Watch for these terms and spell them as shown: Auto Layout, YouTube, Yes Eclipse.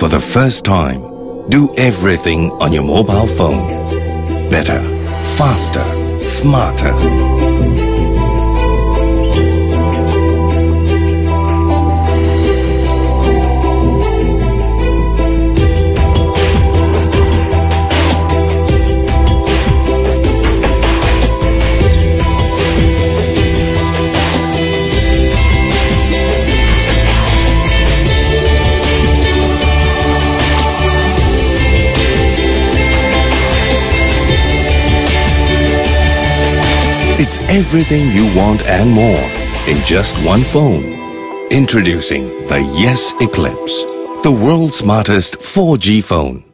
for the first time, do everything on your mobile phone. Better, faster, smarter. It's everything you want and more in just one phone. Introducing the Yes Eclipse, the world's smartest 4G phone.